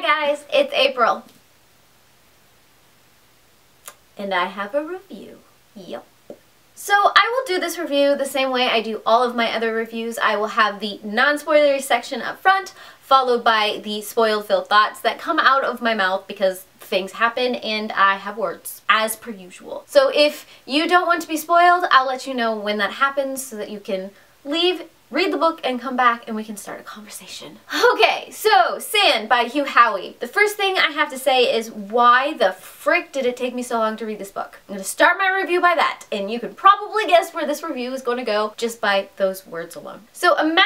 Hi guys, it's April. And I have a review. Yep. So I will do this review the same way I do all of my other reviews. I will have the non-spoilery section up front, followed by the spoil-filled thoughts that come out of my mouth because things happen and I have words, as per usual. So if you don't want to be spoiled, I'll let you know when that happens so that you can leave, read the book, and come back and we can start a conversation. Okay, so Sand by Hugh Howey. The first thing I have to say is, why the frick did it take me so long to read this book? I'm gonna start my review by that, and you can probably guess where this review is gonna go just by those words alone. So imagine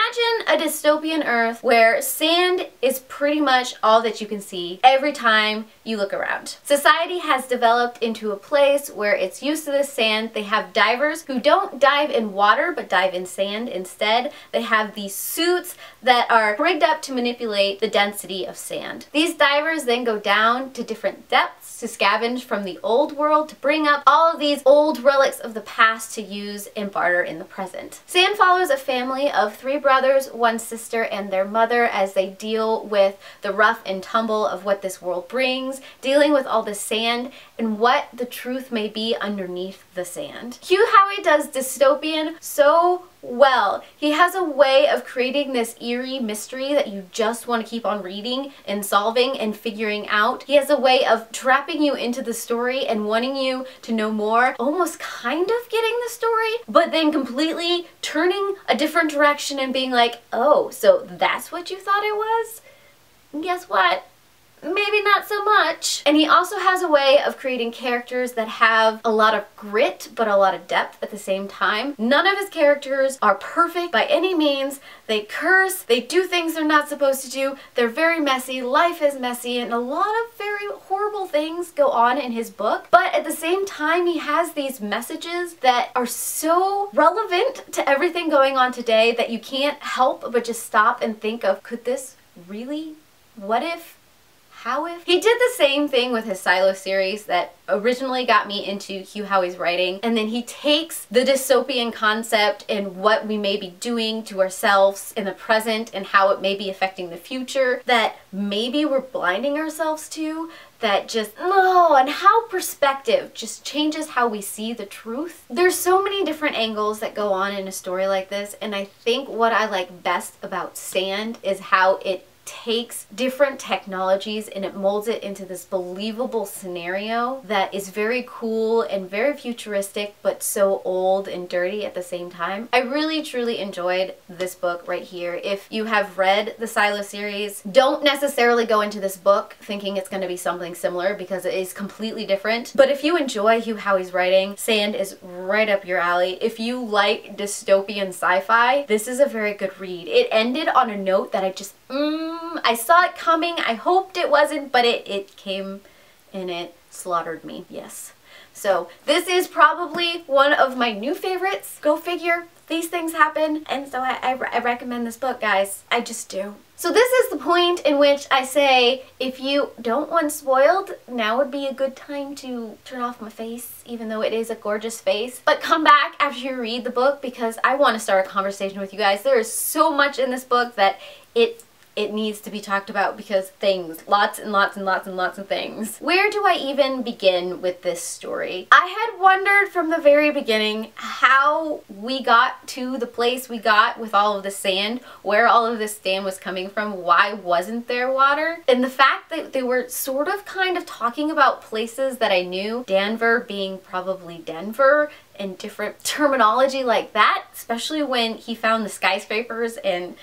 a dystopian Earth where sand is pretty much all that you can see every time you look around. Society has developed into a place where it's used to this sand. They have divers who don't dive in water but dive in sand instead. They have these suits that are rigged up to manipulate the density of sand. These divers then go down to different depths to scavenge from the old world to bring up all of these old relics of the past to use and barter in the present. Sand follows a family of three brothers, one sister, and their mother as they deal with the rough and tumble of what this world brings, dealing with all the sand and what the truth may be underneath the sand. Hugh Howey does dystopian so well. He has a way of creating this eerie mystery that you just want to keep on reading and solving and figuring out. He has a way of trapping you into the story and wanting you to know more, almost kind of getting the story, but then completely turning a different direction and being like, oh, so that's what you thought it was? And guess what? Maybe not so much. And he also has a way of creating characters that have a lot of grit but a lot of depth at the same time. None of his characters are perfect by any means. They curse, they do things they're not supposed to do, they're very messy, life is messy, and a lot of very horrible things go on in his book. But at the same time, he has these messages that are so relevant to everything going on today that you can't help but just stop and think of, could this really? What if? How if? He did the same thing with his Silo series that originally got me into Hugh Howey's writing, and then he takes the dystopian concept and what we may be doing to ourselves in the present and how it may be affecting the future that maybe we're blinding ourselves to, that just, oh, and how perspective just changes how we see the truth. There's so many different angles that go on in a story like this, and I think what I like best about Sand is how it takes different technologies and it molds it into this believable scenario that is very cool and very futuristic but so old and dirty at the same time. I really truly enjoyed this book right here. If you have read the Silo series, don't necessarily go into this book thinking it's going to be something similar because it is completely different. But if you enjoy Hugh Howey's writing, Sand is right up your alley. If you like dystopian sci-fi, this is a very good read. It ended on a note that I just I saw it coming. I hoped it wasn't, but it came and it slaughtered me. Yes. So this is probably one of my new favorites. Go figure. These things happen. And so I recommend this book, guys. I just do. So this is the point in which I say, if you don't want spoiled, now would be a good time to turn off my face, even though it is a gorgeous face. But come back after you read the book because I want to start a conversation with you guys. There is so much in this book that it needs to be talked about because things, lots and lots and lots and lots of things. Where do I even begin with this story? I had wondered from the very beginning how we got to the place we got with all of the sand, where all of this sand was coming from, why wasn't there water? And the fact that they were sort of kind of talking about places that I knew, Danver being probably Denver, and different terminology like that, especially when he found the skyscrapers and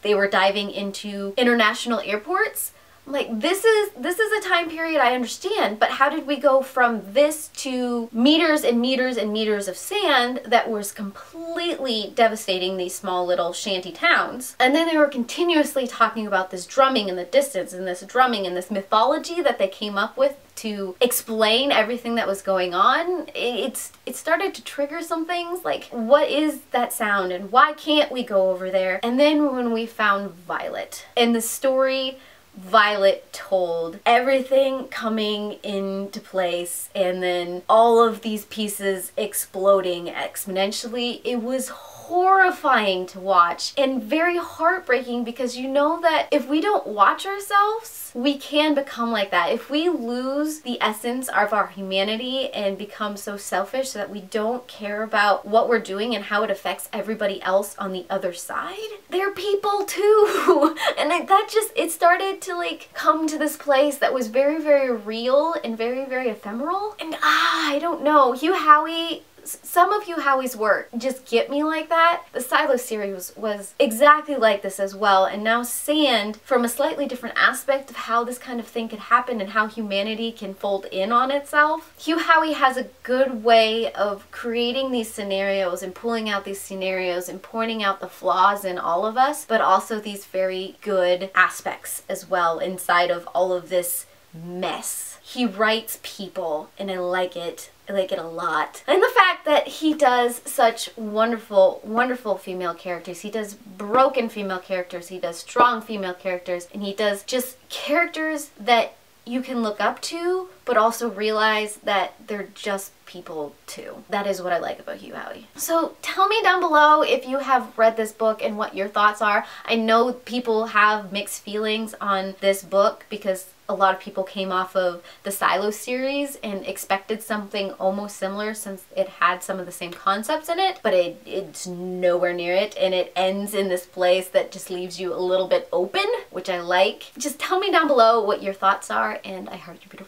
they were diving into international airports. I'm like, this is a time period I understand, but how did we go from this to meters and meters and meters of sand that was completely devastating these small little shanty towns? And then they were continuously talking about this drumming in the distance and this drumming and this mythology that they came up with to explain everything that was going on. It started to trigger some things, like what is that sound and why can't we go over there? And then when we found Violet and the story Violet told, everything coming into place and then all of these pieces exploding exponentially, it was horrible. horrifying to watch and very heartbreaking, because you know that if we don't watch ourselves, we can become like that. If we lose the essence of our humanity and become so selfish so that we don't care about what we're doing and how it affects everybody else on the other side, they're people too. And that just, it started to like come to this place that was very, very real and very, very ephemeral. And I don't know, Hugh Howey, some of Hugh Howey's work just get me like that. The Silo series was exactly like this as well, and now Sand, from a slightly different aspect of how this kind of thing could happen and how humanity can fold in on itself. Hugh Howey has a good way of creating these scenarios and pulling out these scenarios and pointing out the flaws in all of us, but also these very good aspects as well inside of all of this mess. He writes people, and I like it. I like it a lot. And the fact that he does such wonderful, wonderful female characters. He does broken female characters. He does strong female characters. And he does just characters that you can look up to, but also realize that they're just people too. That is what I like about Hugh Howey. So tell me down below if you have read this book and what your thoughts are. I know people have mixed feelings on this book because a lot of people came off of the Silo series and expected something almost similar, since it had some of the same concepts in it, but it's nowhere near it, and it ends in this place that just leaves you a little bit open, which I like. Just tell me down below what your thoughts are, and I heard you're beautiful.